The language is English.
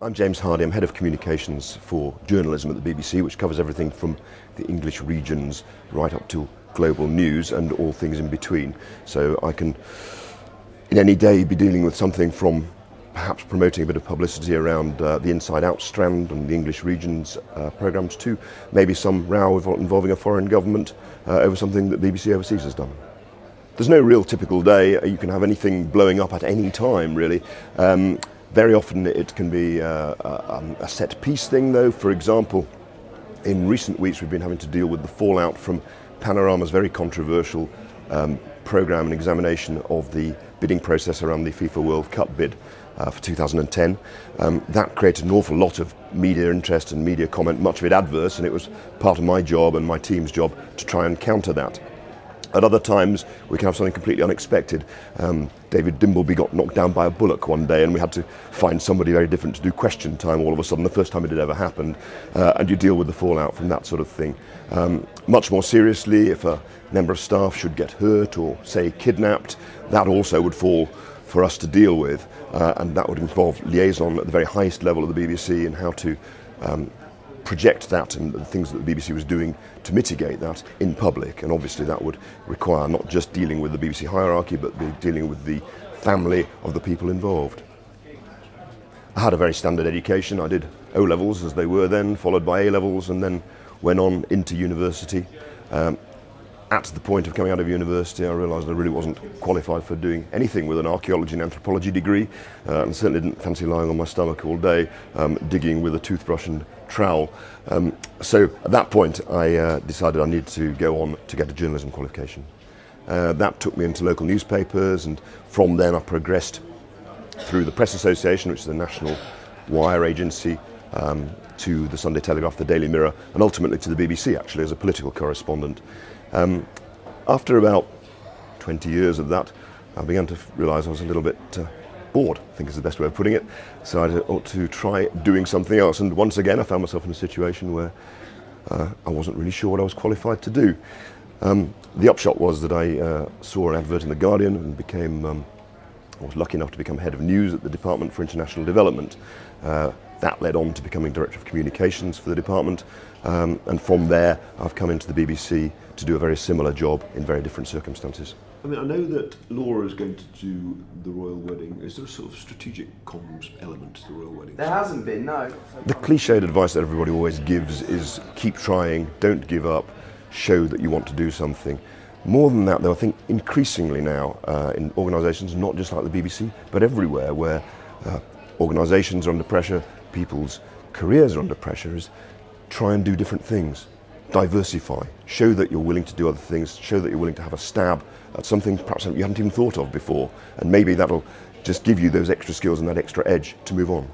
I'm James Hardy, I'm Head of Communications for Journalism at the BBC, which covers everything from the English regions right up to global news and all things in between. So I can, in any day, be dealing with something from perhaps promoting a bit of publicity around the Inside Out strand and the English regions programmes to maybe some row involving a foreign government over something that BBC Overseas has done. There's no real typical day. You can have anything blowing up at any time, really. Very often it can be a set piece thing though. For example, in recent weeks we've been having to deal with the fallout from Panorama's very controversial programme and examination of the bidding process around the FIFA World Cup bid for 2010. That created an awful lot of media interest and media comment, much of it adverse, and it was part of my job and my team's job to try and counter that. At other times, we can have something completely unexpected. David Dimbleby got knocked down by a bullock one day and we had to find somebody very different to do Question Time all of a sudden, the first time it had ever happened, and you deal with the fallout from that sort of thing. Much more seriously, if a member of staff should get hurt or, say, kidnapped, that also would fall for us to deal with, and that would involve liaison at the very highest level of the BBC and how to project that and the things that the BBC was doing to mitigate that in public. And obviously that would require not just dealing with the BBC hierarchy, but dealing with the family of the people involved. I had a very standard education. I did O-levels as they were then, followed by A-levels, and then went on into university. At the point of coming out of university, I realised I really wasn't qualified for doing anything with an archaeology and anthropology degree, and certainly didn't fancy lying on my stomach all day digging with a toothbrush and trowel. So at that point I decided I needed to go on to get a journalism qualification. That took me into local newspapers, and from then I progressed through the Press Association, which is the national wire agency, to the Sunday Telegraph, the Daily Mirror, and ultimately to the BBC actually as a political correspondent. After about 20 years of that, I began to realise I was a little bit bored, I think is the best way of putting it, so I ought to try doing something else. And once again I found myself in a situation where I wasn't really sure what I was qualified to do. The upshot was that I saw an advert in The Guardian and became, I was lucky enough to become Head of News at the Department for International Development. That led on to becoming Director of Communications for the department, and from there I've come into the BBC to do a very similar job in very different circumstances. I mean, I know that Laura is going to do the royal wedding. Is there a sort of strategic comms element to the royal wedding? There hasn't been, no. The cliched advice that everybody always gives is keep trying, don't give up, show that you want to do something. More than that though, I think increasingly now in organisations, not just like the BBC, but everywhere where organisations are under pressure, people's careers are under pressure, is try and do different things, diversify, show that you're willing to do other things, show that you're willing to have a stab at something perhaps you haven't even thought of before, and maybe that'll just give you those extra skills and that extra edge to move on.